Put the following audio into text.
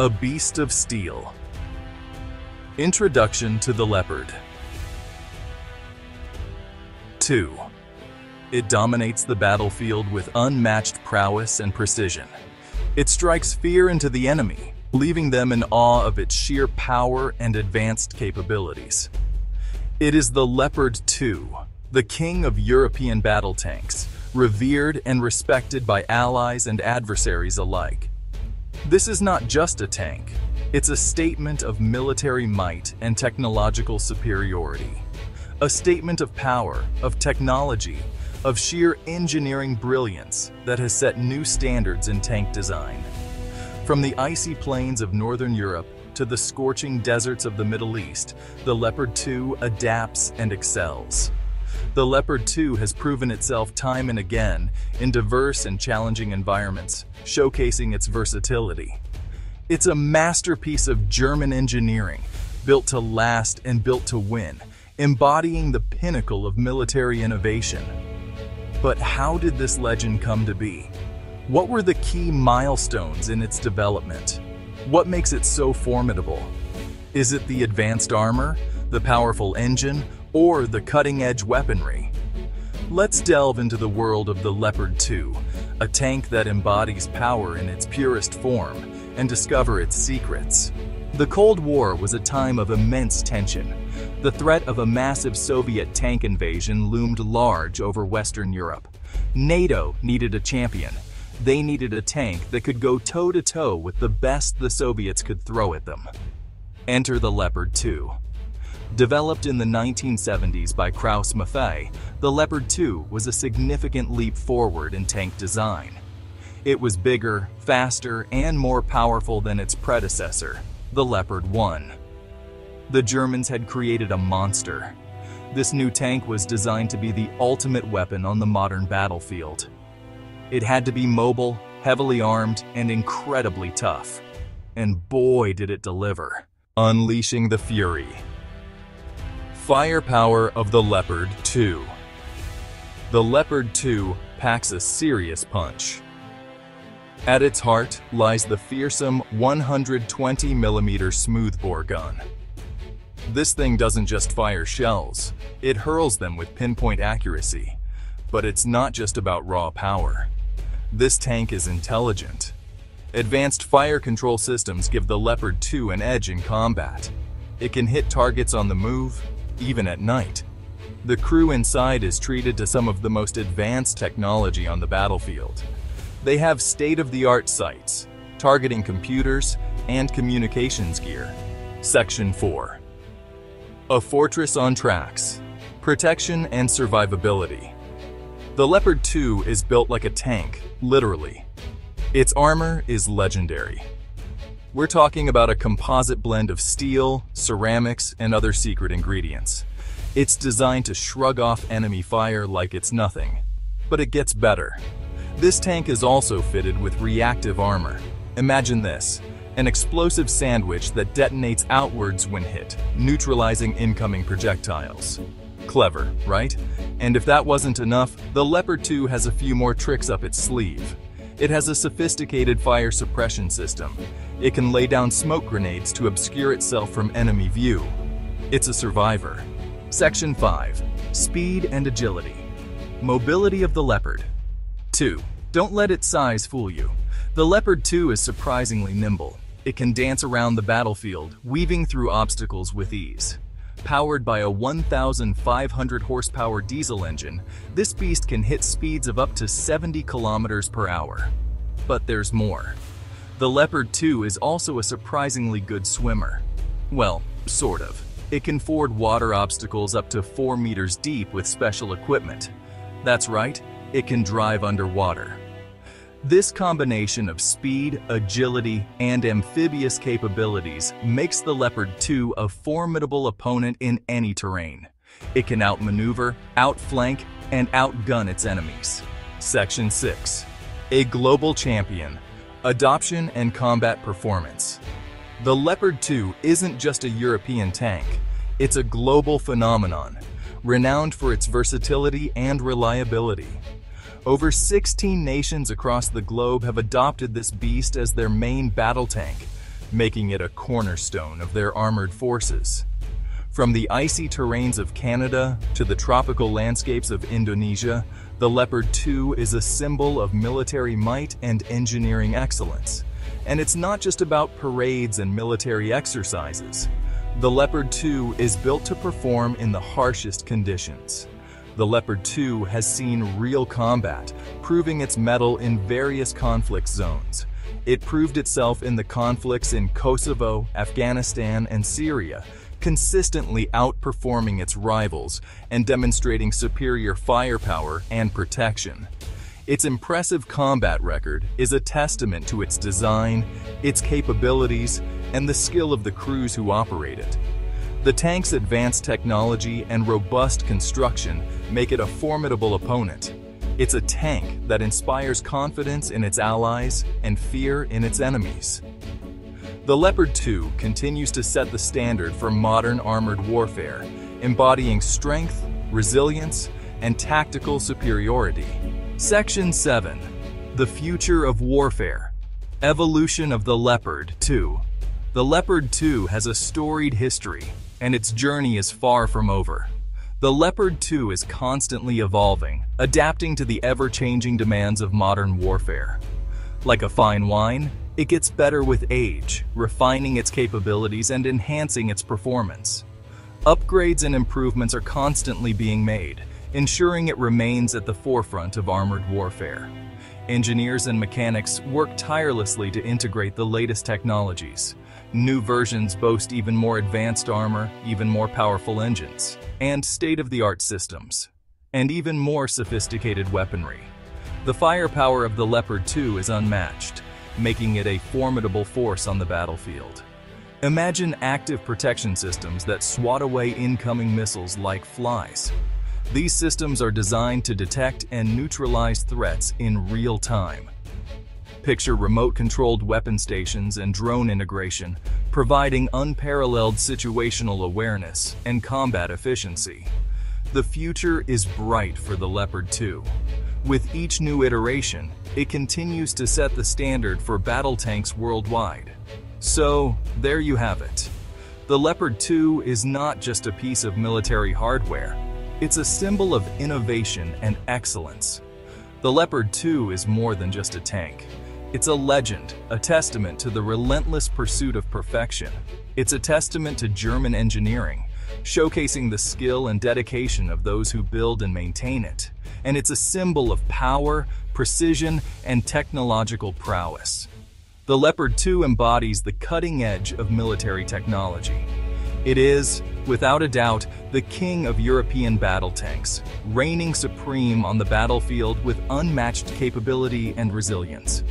A Beast of Steel. Introduction to the Leopard. 2. It dominates the battlefield with unmatched prowess and precision. It strikes fear into the enemy, leaving them in awe of its sheer power and advanced capabilities. It is the Leopard 2, the king of European battle tanks, revered and respected by allies and adversaries alike. This is not just a tank. It's a statement of military might and technological superiority. A statement of power, of technology, of sheer engineering brilliance that has set new standards in tank design. From the icy plains of Northern Europe to the scorching deserts of the Middle East, the Leopard 2 adapts and excels. The Leopard 2 has proven itself time and again in diverse and challenging environments, showcasing its versatility. It's a masterpiece of German engineering, built to last and built to win, embodying the pinnacle of military innovation. But how did this legend come to be? What were the key milestones in its development? What makes it so formidable? Is it the advanced armor, the powerful engine, or the cutting-edge weaponry? Let's delve into the world of the Leopard 2, a tank that embodies power in its purest form, and discover its secrets. The Cold War was a time of immense tension. The threat of a massive Soviet tank invasion loomed large over Western Europe. NATO needed a champion. They needed a tank that could go toe-to-toe with the best the Soviets could throw at them. Enter the Leopard 2. Developed in the 1970s by Krauss-Maffei, the Leopard 2 was a significant leap forward in tank design. It was bigger, faster, and more powerful than its predecessor, the Leopard 1. The Germans had created a monster. This new tank was designed to be the ultimate weapon on the modern battlefield. It had to be mobile, heavily armed, and incredibly tough. And boy, did it deliver, unleashing the fury. Firepower of the Leopard 2. The Leopard 2 packs a serious punch. At its heart lies the fearsome 120mm smoothbore gun. This thing doesn't just fire shells, it hurls them with pinpoint accuracy. But it's not just about raw power. This tank is intelligent. Advanced fire control systems give the Leopard 2 an edge in combat. It can hit targets on the move, even at night. The crew inside is treated to some of the most advanced technology on the battlefield. They have state-of-the-art sights, targeting computers, and communications gear. Section 4. A fortress on tracks. Protection and survivability. The Leopard 2 is built like a tank, literally. Its armor is legendary. We're talking about a composite blend of steel, ceramics, and other secret ingredients. It's designed to shrug off enemy fire like it's nothing. But it gets better. This tank is also fitted with reactive armor. Imagine this, an explosive sandwich that detonates outwards when hit, neutralizing incoming projectiles. Clever, right? And if that wasn't enough, the Leopard 2 has a few more tricks up its sleeve. It has a sophisticated fire suppression system. It can lay down smoke grenades to obscure itself from enemy view. It's a survivor. Section 5. Speed and agility. Mobility of the Leopard 2. Don't let its size fool you. The Leopard 2 is surprisingly nimble. It can dance around the battlefield, weaving through obstacles with ease. Powered by a 1,500 horsepower diesel engine, this beast can hit speeds of up to 70 kilometers per hour. But there's more. The Leopard 2 is also a surprisingly good swimmer. Well, sort of. It can ford water obstacles up to 4 meters deep with special equipment. That's right. It can drive underwater. This combination of speed, agility, and amphibious capabilities makes the Leopard 2 a formidable opponent in any terrain. It can outmaneuver, outflank, and outgun its enemies. Section 6. A global champion. Adoption and combat performance. The Leopard 2 isn't just a European tank. It's a global phenomenon, renowned for its versatility and reliability. Over 16 nations across the globe have adopted this beast as their main battle tank, making it a cornerstone of their armored forces. From the icy terrains of Canada to the tropical landscapes of Indonesia, the Leopard 2 is a symbol of military might and engineering excellence. And it's not just about parades and military exercises. The Leopard 2 is built to perform in the harshest conditions. The Leopard 2 has seen real combat, proving its mettle in various conflict zones. It proved itself in the conflicts in Kosovo, Afghanistan, and Syria, consistently outperforming its rivals and demonstrating superior firepower and protection. Its impressive combat record is a testament to its design, its capabilities, and the skill of the crews who operate it. The tank's advanced technology and robust construction make it a formidable opponent. It's a tank that inspires confidence in its allies and fear in its enemies. The Leopard 2 continues to set the standard for modern armored warfare, embodying strength, resilience, and tactical superiority. Section 7. The Future of Warfare. Evolution of the Leopard 2. The Leopard 2 has a storied history, and its journey is far from over. The Leopard 2 is constantly evolving, adapting to the ever-changing demands of modern warfare. Like a fine wine, it gets better with age, refining its capabilities and enhancing its performance. Upgrades and improvements are constantly being made, ensuring it remains at the forefront of armored warfare. Engineers and mechanics work tirelessly to integrate the latest technologies. New versions boast even more advanced armor, even more powerful engines, and state-of-the-art systems, and even more sophisticated weaponry. The firepower of the Leopard 2 is unmatched, making it a formidable force on the battlefield. Imagine active protection systems that swat away incoming missiles like flies. These systems are designed to detect and neutralize threats in real time. Picture remote-controlled weapon stations and drone integration, providing unparalleled situational awareness and combat efficiency. The future is bright for the Leopard 2. With each new iteration, it continues to set the standard for battle tanks worldwide. So, there you have it. The Leopard 2 is not just a piece of military hardware. It's a symbol of innovation and excellence. The Leopard 2 is more than just a tank. It's a legend, a testament to the relentless pursuit of perfection. It's a testament to German engineering, showcasing the skill and dedication of those who build and maintain it. And it's a symbol of power, precision, and technological prowess. The Leopard 2 embodies the cutting edge of military technology. It is, without a doubt, the king of European battle tanks, reigning supreme on the battlefield with unmatched capability and resilience.